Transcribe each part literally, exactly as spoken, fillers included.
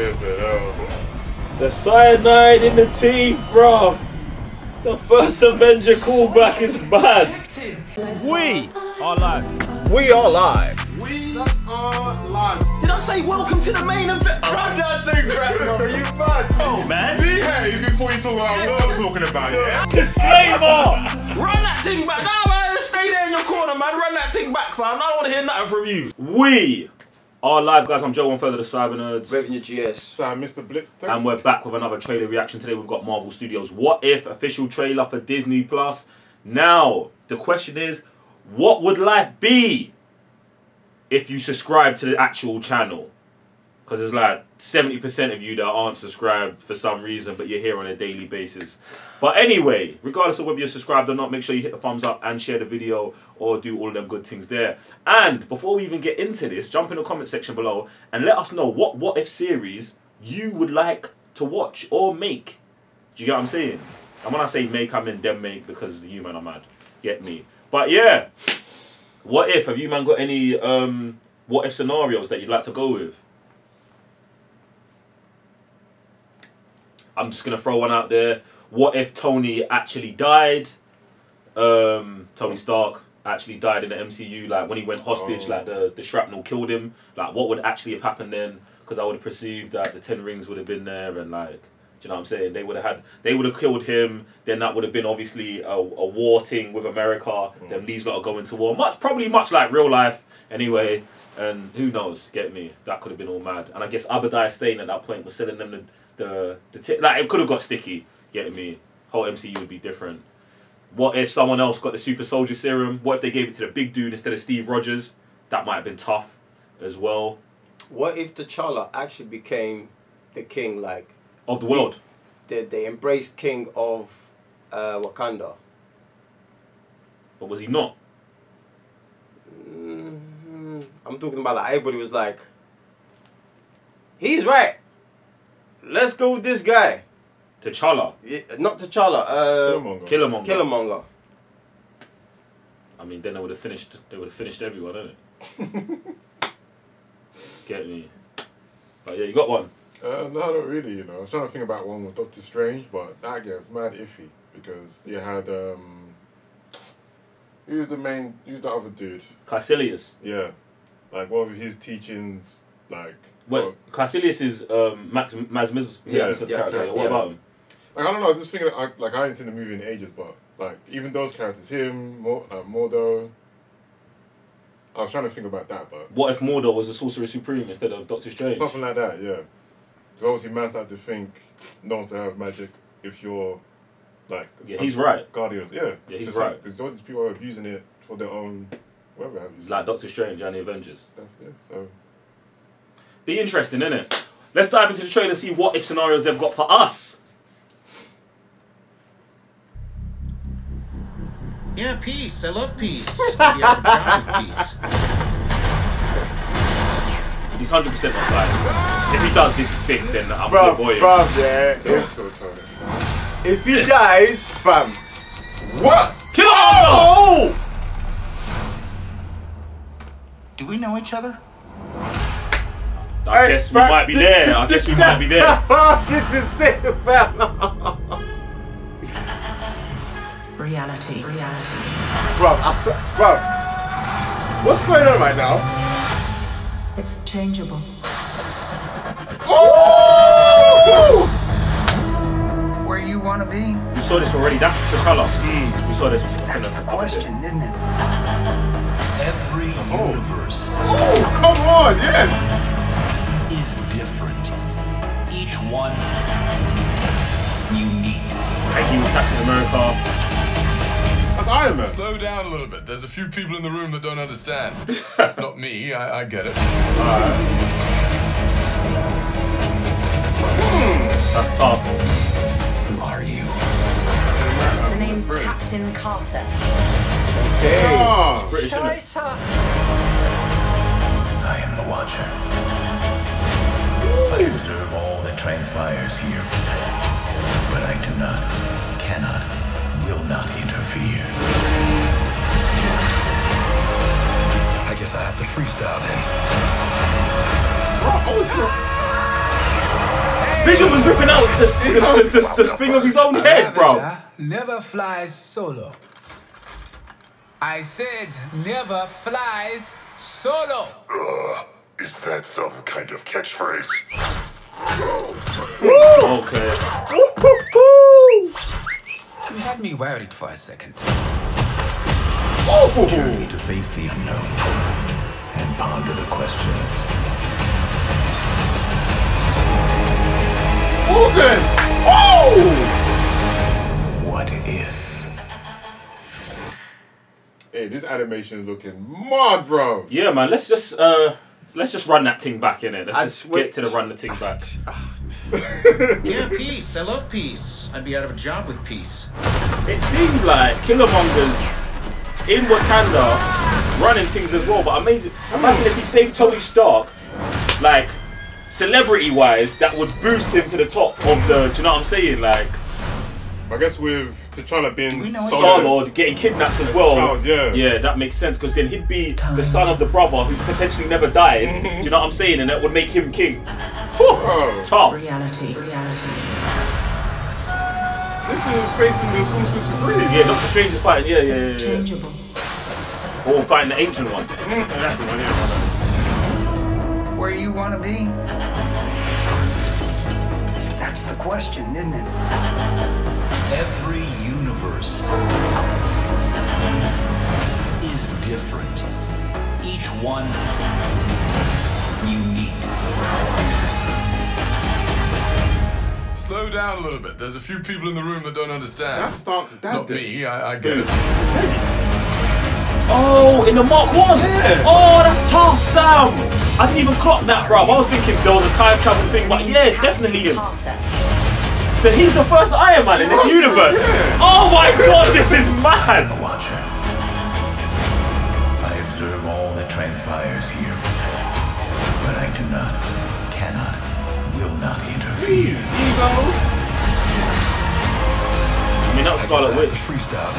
The cyanide in the teeth, bro. The first Avenger callback is bad. We are live. We are live. We are live. Did I say welcome to the main event? I'm not saying crap, bro. You mad? Oh, man. Behave before you talk about what I'm talking about, yeah? Disclaimer! Run that thing back. Nah, man, stay there in your corner, man. Run that thing back, fam. I don't want to hear nothing from you. We are live, guys. I'm Joe, one third of the Cyber Nerds. RavenyGS. So I'm Mister Blitz. And we're back with another trailer reaction. Today we've got Marvel Studios' What If? Official trailer for Disney plus. Now, the question is, what would life be if you subscribe to the actual channel? Because there's like seventy percent of you that aren't subscribed for some reason, but you're here on a daily basis. But anyway, regardless of whether you're subscribed or not, make sure you hit the thumbs up and share the video or do all of them good things there. And before we even get into this, jump in the comment section below and let us know what What If series you would like to watch or make. Do you get what I'm saying? And when I say make, I mean them make, because you man are mad. Get me. But yeah, what if? Have you man got any um, what if scenarios that you'd like to go with? I'm just going to throw one out there. What if Tony actually died? Um, Tony Stark actually died in the M C U. Like, when he went hostage, oh. like, the, the shrapnel killed him. Like, what would actually have happened then? Because I would have perceived that the Ten Rings would have been there and, like, do you know what I'm saying? They would have had, they would have killed him. Then that would have been, obviously, a, a war thing with America. Oh. Then these lot are going to war. Much, probably much like real life, anyway. And who knows? Get me? That could have been all mad. And I guess Abadiah Stane at that point was selling them the... The, the t like it could have got sticky, getting me. Whole M C U would be different. What if someone else got the super soldier serum? What if they gave it to the big dude instead of Steve Rogers? That might have been tough as well. What if T'Challa actually became the king, like of the world? They, they, they embraced king of uh, Wakanda. But was he not? Mm-hmm. I'm talking about like everybody was like, he's right. Let's go with this guy. T'Challa. Yeah, not T'Challa. Uh, Killmonger. Killmonger. Killmonger. I mean, then they would have finished. They would have finished everyone, didn't it? Get me. But yeah, you got one. Uh, no, not really. You know, I was trying to think about one with Doctor Strange, but that gets mad iffy because you had um, who's the main? Who's the other dude? Kaecilius. Yeah, like what were his teachings like? Well, Kaecilius is um, Max Maz Miz yeah, yeah, character. Yeah, what yeah. about him? Like I don't know. I just think that I, like I haven't seen the movie in ages, but like even those characters, him, Mor uh, Mordo. I was trying to think about that, but what if Mordo was a Sorcerer Supreme instead of Doctor Strange? Something like that, yeah. Because obviously, Maz had to think not to have magic if you're like yeah, he's right. Guardians, yeah, yeah, he's right. Because all these people are abusing it for their own whatever. Have used like it. Doctor Strange and the Avengers. That's it. So. Be interesting, innit? Let's dive into the trailer and see what if scenarios they've got for us. Yeah, peace. I love peace. Yeah, giant peace. He's one hundred percent not dying. If he does, this is sick, then I'm going to avoid yeah. yeah. If he dies, fam. What? Kill him! Oh! Do we know each other? I hey, guess we man, might be this, there. This, I guess we this, might be there. This is sick, man. Reality, reality. Bro, I saw, bro. What's going on right now? It's changeable. Ooh! Where you want to be? You saw this already. That's T'Challa. Mm. We saw this. That's the question, didn't it? Every oh. universe. Oh, come on, yes. Is different. Each one unique. Like he was Captain America. That's Iron Man. Slow down a little bit. There's a few people in the room that don't understand. Not me. I, I get it. Uh, mm. That's tough. Who are you? The name's British. Captain Carter. Okay. Oh, it's British, isn't it? I am the Watcher. I observe all that transpires here, but I do not, cannot, will not interfere. I guess I have to freestyle then. Vision was ripping out the, the, the, the, the thing of his own head, bro. Never flies solo. I said never flies solo. Uh, is that some kind of catchphrase? Woo! Okay. You had me worried for a second. Oh. Journey to face the unknown and ponder the question. August! Oh! What if? Hey, this animation is looking mad, bro. Yeah, man. Let's just uh, let's just run that thing back in it. Let's I just switch. Get to the run the thing back. Yeah, peace. I love peace. I'd be out of a job with peace. It seems like Killmonger's in Wakanda, running things as well, but I made, imagine if he saved Tony Stark, like, celebrity-wise, that would boost him to the top of the, do you know what I'm saying, like... I guess with T'Challa being Star-Lord, getting kidnapped as well, child, yeah. yeah, that makes sense, because then he'd be the son of the brother who potentially never died, mm-hmm. do you know what I'm saying, and that would make him king. Whew, oh. Tough. Reality, reality. This dude's facing the Sorcerer's Supreme. Yeah, Doctor Strange is fighting. Yeah, yeah, yeah. It's changeable. Or fighting the ancient one. Mm, that's the one, yeah. Where you want to be? That's the question, isn't it? Every universe is different. Each one unique. Slow down a little bit. There's a few people in the room that don't understand. That's Stark's dad. Not me. I, I get it. Oh, in the Mark One. Yeah. Oh, that's tough, Sam. I didn't even clock that, bro. I was thinking there was a time travel thing, but yeah, it's definitely him. So he's the first Iron Man in this universe. Oh my God, this is mad. I'm the Watcher. I observe all that transpires here, but I do not, cannot, will not interfere. Ego. I mean, not Scarlet Witch. Freestyle.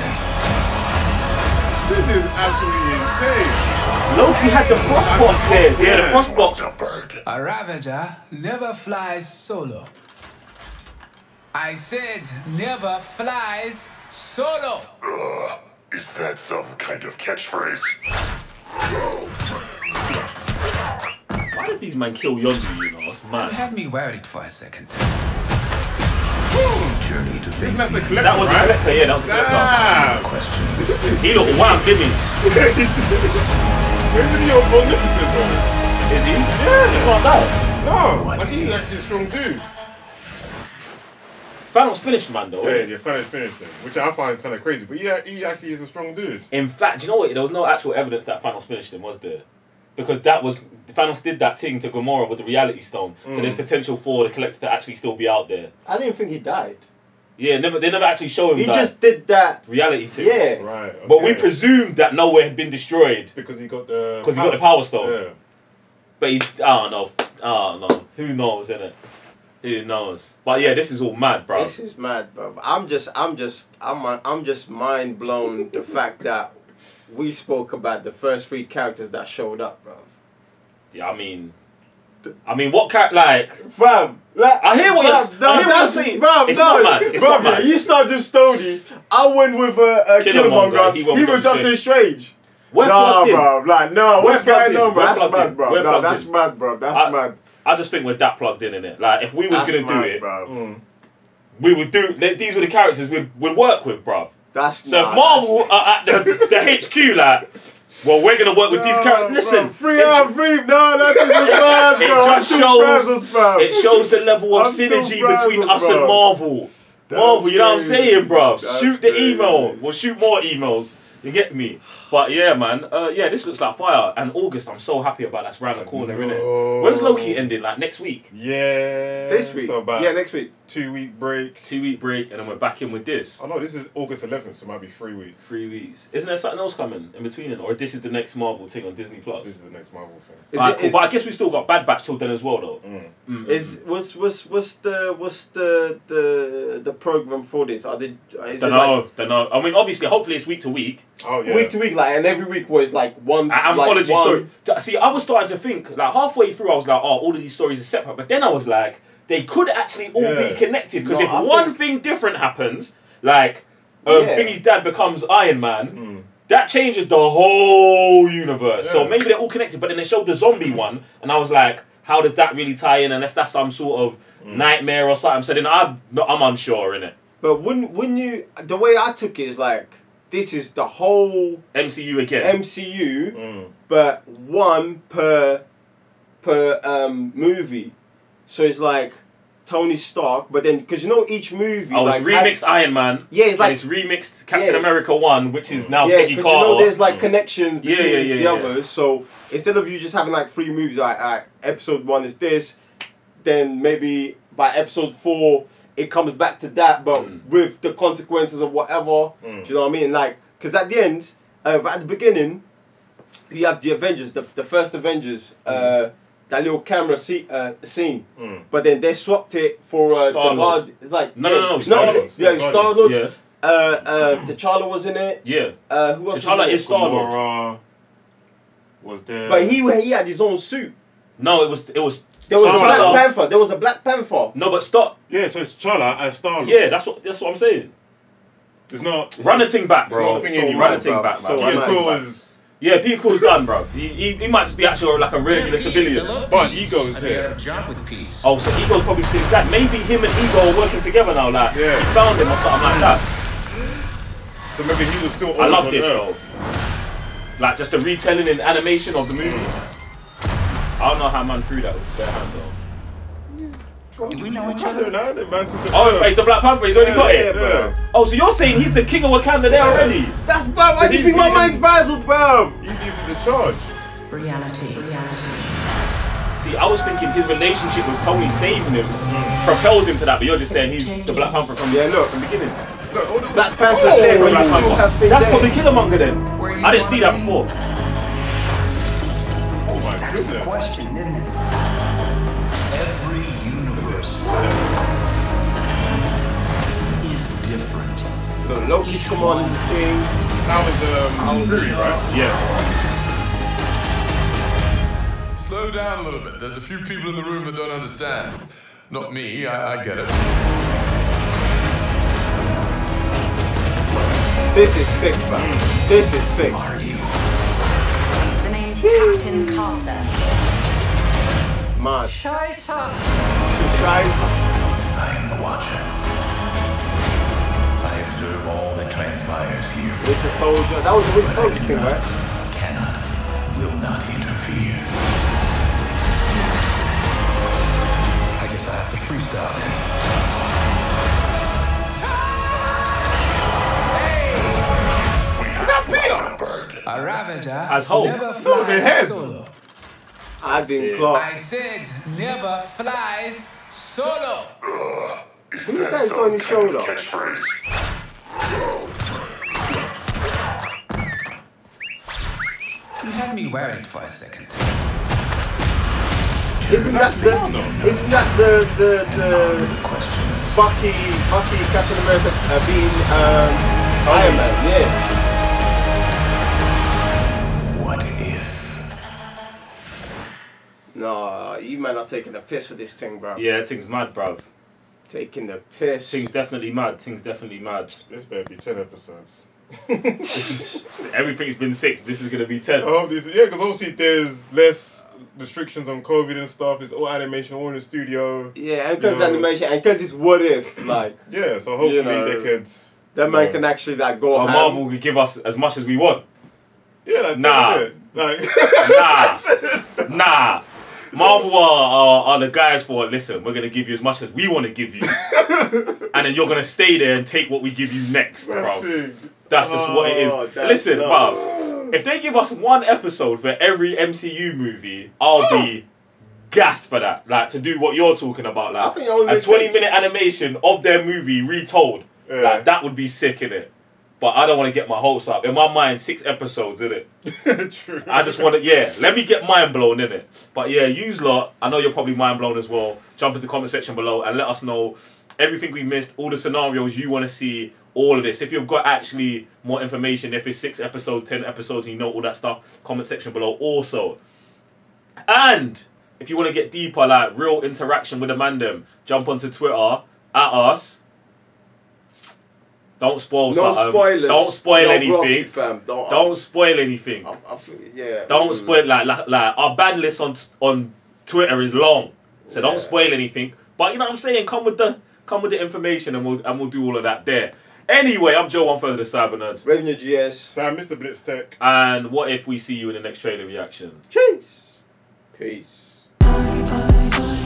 This is absolutely insane. Loki had the Frost Box there. Yeah, the Frost Box. A Ravager never flies solo. I said never flies solo. Uh, is that some kind of catchphrase? Why did these men kill Yondu, you know? It's mad. You had me worried for a second. Journey to face the collector, that was the right? collector, yeah, that was the collector. Ah. He looked wham, didn't he? Isn't he omnipotent, though? Is he? Yeah. He can't die. No, I think he's actually a strong dude. Thanos finished, man, though. Yeah, yeah, Thanos finished him, which I find kind of crazy. But yeah, he actually is a strong dude. In fact, you know what? There was no actual evidence that Thanos finished him, was there? Because that was, Thanos did that thing to Gamora with the Reality Stone. Mm. So there's potential for the Collector to actually still be out there. I didn't think he died. Yeah, never. They never actually showed him he that. He just did that. Reality too. Yeah. Right. Okay. But we presumed that nowhere had been destroyed. Because he got the... Because he got the Power Stone. Yeah. But he, I don't know. I don't know. Who knows, innit? Who knows? But yeah, this is all mad, bro. This is mad, bro. I'm just, I'm just, I'm, I'm just mind blown the fact that we spoke about the first three characters that showed up, bro. Yeah, I mean, I mean, what character, like, fam? Like, I hear what you're, no, I hear what you're saying, bro. It's no, not mad. It's bro, not mad. Yeah, you started with Stoney. I went with a Killmonger. He, he was Doctor Strange. Strange. We're nah, bro. In. Like, no, we're what's going on, bro? That's mad, bro. No, that's in. mad, bro. That's I, mad. I just think we're that plugged in, innit? Like, if we was that's gonna mad, do it, bro. Mm, we would do. These were the characters we'd we'd work with, bro. That's so not, if Marvel that's are at the, the H Q, like, well, we're going to work with no, these characters. Listen. Bro, free out, free. No, that's just bad, bro. It just shows, present, it shows the level of I'm synergy present, between us bro. and Marvel. That Marvel, you know what I'm saying, bro? Shoot the crazy. email. We'll shoot more emails. You get me? But yeah, man. Uh, yeah, this looks like fire. And August, I'm so happy about that's round the corner, no. innit? When's Loki ending? Like, next week? Yeah. This week? So yeah, next week. Two week break. Two week break, and then we're back in with this. I know, this is August eleventh, so it might be three weeks. Three weeks. Isn't there something else coming in between it? Or this is the next Marvel thing on Disney plus? This is the next Marvel thing. Is right, it, cool. But I guess we still got Bad Batch till then as well, though. Mm. Mm. Is was was was the was the the the program for this? Are they? Is don't it know. Like, don't know. I mean, obviously, hopefully it's week to week. Oh yeah. Week to week, like, and every week was like one. An like anthology story. See, I was starting to think like halfway through, I was like, oh, all of these stories are separate. But then I was like, they could actually all yeah. be connected. Because no, if I one think... thing different happens, like um, yeah. Thingy's dad becomes Iron Man, mm. that changes the whole universe. Yeah. So maybe they're all connected. But then they showed the zombie one, and I was like, how does that really tie in? Unless that's some sort of mm. nightmare or something. So then I'm, I'm unsure, innit? But wouldn't, wouldn't you... The way I took it is like... This is the whole M C U again. M C U, mm. but one per per um, movie. So it's like Tony Stark, but then because you know each movie. Oh, like, it's remixed has, Iron Man. Yeah, it's like it's remixed Captain yeah. America One, which is now yeah, Peggy Carter. You know, there's like connections between yeah, yeah, yeah, the yeah, others. Yeah. So instead of you just having like three movies, like, like episode one is this, then maybe by episode four. It comes back to that, but mm. with the consequences of whatever. Mm. Do you know what I mean? Like, because at the end, uh, at the beginning, you have the Avengers, the, the first Avengers, mm. uh, that little camera see, uh, scene. Mm. But then they swapped it for uh, Star-Lord. The guard. It's like no, yeah, no, no, Star-Lord. Yeah, Star-Lord. Yeah. Uh, uh, T'Challa was in it. Yeah. Uh, who else? T'Challa is Star-Lord. Gamora was there? But he he had his own suit. No, it was it was. There was Star a Black Lord. Panther. There was a Black Panther. No, but stop. Yeah, so it's T'Challa and Star-Lord. Yeah, that's what that's what I'm saying. It's not run the thing back, bro. It's so run the thing back, so man. Is... Yeah, P Cool's done, bro. He, he he might just be actually like a regular civilian, but Ego's here. Job with peace. Oh, so Ego's probably still that. Maybe him and Ego are working together now, like yeah. he found him or something like that. So maybe he was still. I love this though. Like just the retelling and animation of the movie. I don't know how man threw that with their hand though. Did we know each other? Now the man took the oh, he's the Black Panther. He's yeah, already got yeah, it. Yeah. Oh, so you're saying he's the king of Wakanda there already? That's bro. I just think my mind's frazzled, bro. He's leading the charge. Reality, reality. See, I was thinking his relationship with Tony saving him mm. propels him to that, but you're just saying he's the Black Panther from yeah, look, from the beginning. Look, all the Black Panther's oh, there. Black Panther. That's there. Probably Killmonger then. I didn't see that before. That's the question, didn't it? Every universe is different. Look, Loki's come on in the team. That was the um, Fury, right? Yeah. Slow down a little bit. There's a few people in the room that don't understand. Not me, I, I get it. This is sick, man. This is sick. Are you? Captain Carter. Mad. Scheiße. I am the Watcher. I observe all that transpires here. With the soldier. That was a with soldier thing, right? Cannot, will not interfere. I guess I have to freestyle then. Hey! Is that Bill? A Ravager as Hulk. Never flies solo. I didn't clock. I said never flies solo. Uh, Who's that on his shoulder? You had me worried for a second. Isn't that the? Isn't that the the the? Bucky, Bucky, Captain America uh, being um, Iron Man, yeah. No, you man are taking the piss for this thing, bruv. Yeah, thing's mad, bruv. Taking the piss. Thing's definitely mad. Thing's definitely mad. This better be ten episodes. Everything's been six. This is gonna be ten. I hope this. Yeah, because obviously there's less restrictions on COVID and stuff. It's all animation, all in the studio. Yeah, and because animation, and because it's what if, like. Yeah, so hopefully you know, they could. That man know. Can actually like go. Or Marvel could give us as much as we want. Yeah, like, nah, like nah, nah. Marvel are, are, are the guys for, listen, we're going to give you as much as we want to give you. And then you're going to stay there and take what we give you next, bro. That's just oh, what it is. Listen, bro, if they give us one episode for every M C U movie, I'll be gassed for that. Like, to do what you're talking about. Like, I think a twenty-minute animation of their movie retold. Yeah. Like, that would be sick, innit? But I don't want to get my hopes up. In my mind, six episodes, innit? True. I just want to, yeah, let me get mind blown, innit? But yeah, yous lot, I know you're probably mind blown as well. Jump into the comment section below and let us know everything we missed, all the scenarios you want to see, all of this. If you've got actually more information, if it's six episodes, ten episodes, and you know all that stuff, comment section below also. And If you want to get deeper, like real interaction with the mandem, jump onto Twitter at us. Don't spoil no something. Spoilers. Don't spoil no anything. You, fam. Don't, don't I, spoil anything. I, I think, yeah. Don't mm. spoil like, like like our ban list on on Twitter is long, so yeah. don't spoil anything. But you know what I'm saying. Come with the come with the information, and we'll and we'll do all of that there. Anyway, I'm Joe, one third of the Cyber Nerds. RavenyGS. Sam, Mister Blitz Tech. And what if we see you in the next trailer reaction? Cheers. Peace. Bye, bye, bye.